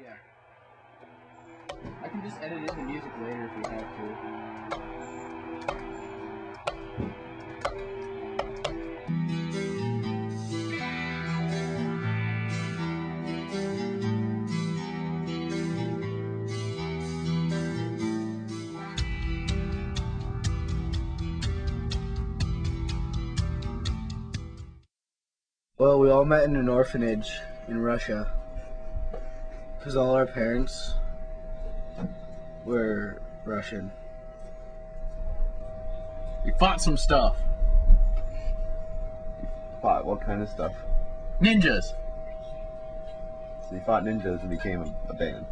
Yeah. I can just edit in the music later if we have to. Well, we all met in an orphanage in Russia. Because all our parents were Russian. We fought some stuff. Fought what kind of stuff? Ninjas. So you fought ninjas and became a band.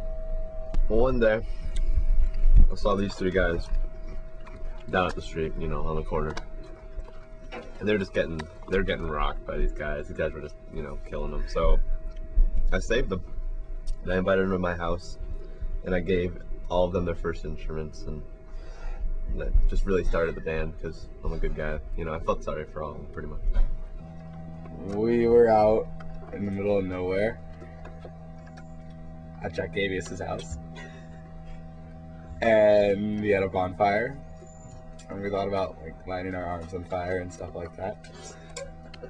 Well, one day, I saw these three guys down at the street, you know, on the corner. And they're getting rocked by these guys. These guys were just, you know, killing them. So I saved them. And I invited them to my house, and I gave all of them their first instruments, and that just really started the band, because I'm a good guy. You know, I felt sorry for all of them, pretty much. We were out in the middle of nowhere at Jackavius' house, and he had a bonfire, and we thought about, like, lighting our arms on fire and stuff like that.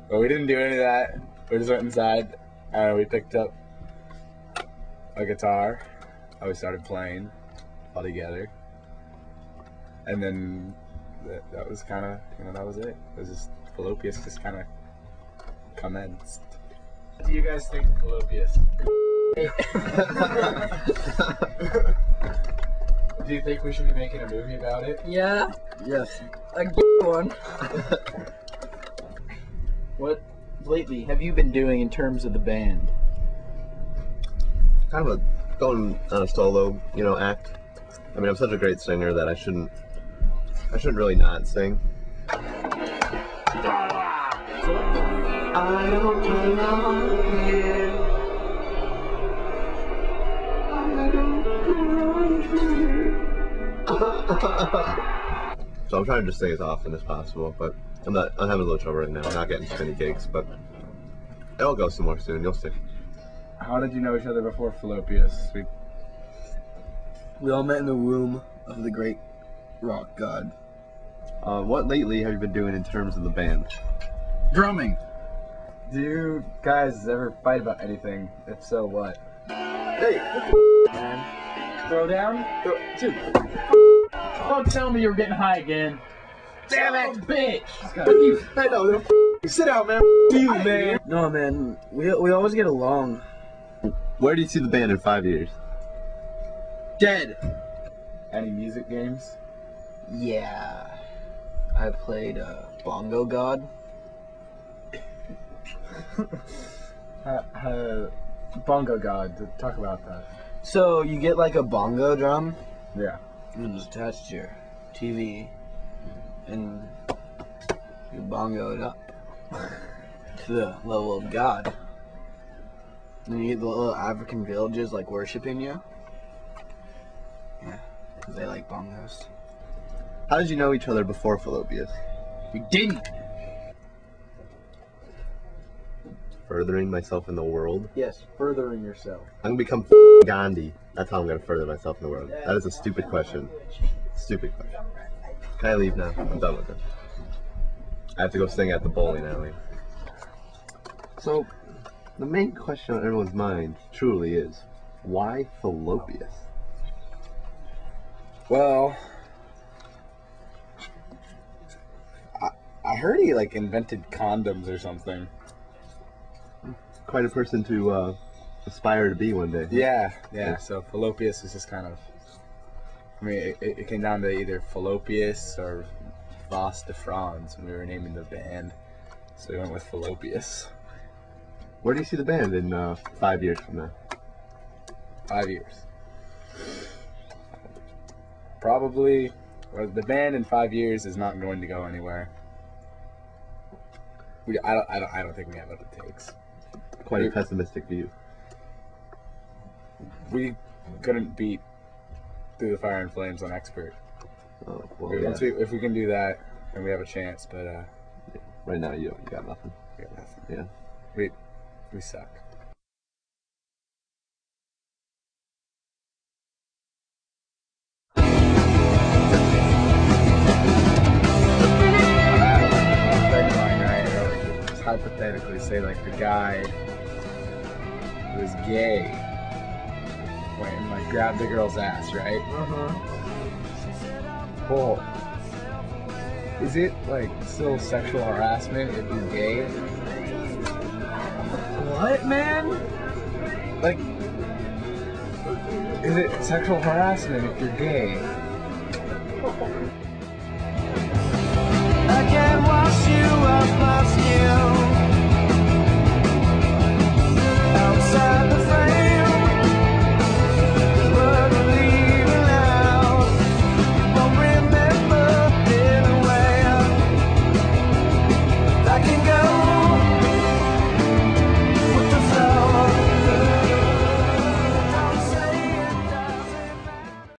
But we didn't do any of that. We just went inside, and we picked up a guitar, and we started playing all together, and then that was kind of, you know, that was it. It was just Fallopius just kind of commenced. What do you guys think of Fallopius? Do you think we should be making a movie about it? Yeah. Yes. A good one. What lately have you been doing in terms of the band? Kind of going on a solo, you know, act. I mean, I'm such a great singer that I shouldn't really not sing. I don't belong here. I don't belong here. So I'm trying to just sing as often as possible, but I'm having a little trouble right now. I'm not getting too many gigs, but it'll go somewhere soon. You'll see. How did you know each other before Fallopius? We all met in the womb of the great rock god. What lately have you been doing in terms of the band? Drumming! Do you guys ever fight about anything? If so, what? Hey! Man. Throw down? Dude! Don't tell me you were getting high again! Damn it! Bitch! I know, sit out, man! You, man! No, man, we always get along. Where do you see the band in 5 years? Dead. Any music games? Yeah. I played Bongo God. Bongo God, talk about that. So you get like a bongo drum? Yeah. And it's attached to your TV. And you bongo it up to the level of God. And you get the little African villages, like, worshipping you. Yeah, because they like bongos. How did you know each other before Fallopius? We didn't! Furthering myself in the world? Yes, furthering yourself. I'm going to become Gandhi. That's how I'm going to further myself in the world. That is a stupid question. Stupid question. Can I leave now? I'm done with it. I have to go sing at the bowling alley. So... the main question on everyone's mind truly is, why Fallopius? Well, I heard he like invented condoms or something. Quite a person to aspire to be one day. Yeah. So Fallopius is just kind of, I mean, it came down to either Fallopius or Vos de Franz when we were naming the band, so we went with Fallopius. Where do you see the band in 5 years from now? 5 years. Probably, well, the band in 5 years is not going to go anywhere. I don't think we have what it takes. Quite a pessimistic view. We couldn't beat Through the Fire and Flames on Expert. Oh, well, if we can do that, then we have a chance. But right now, you got nothing. You got nothing. Yeah. We suck. say like the guy who was gay went and like grabbed the girl's ass, right? Uh-huh. Well, is it like still sexual harassment if he's gay? What, man? Like, is it sexual harassment if you're gay? I can wash you off my skin outside the frame.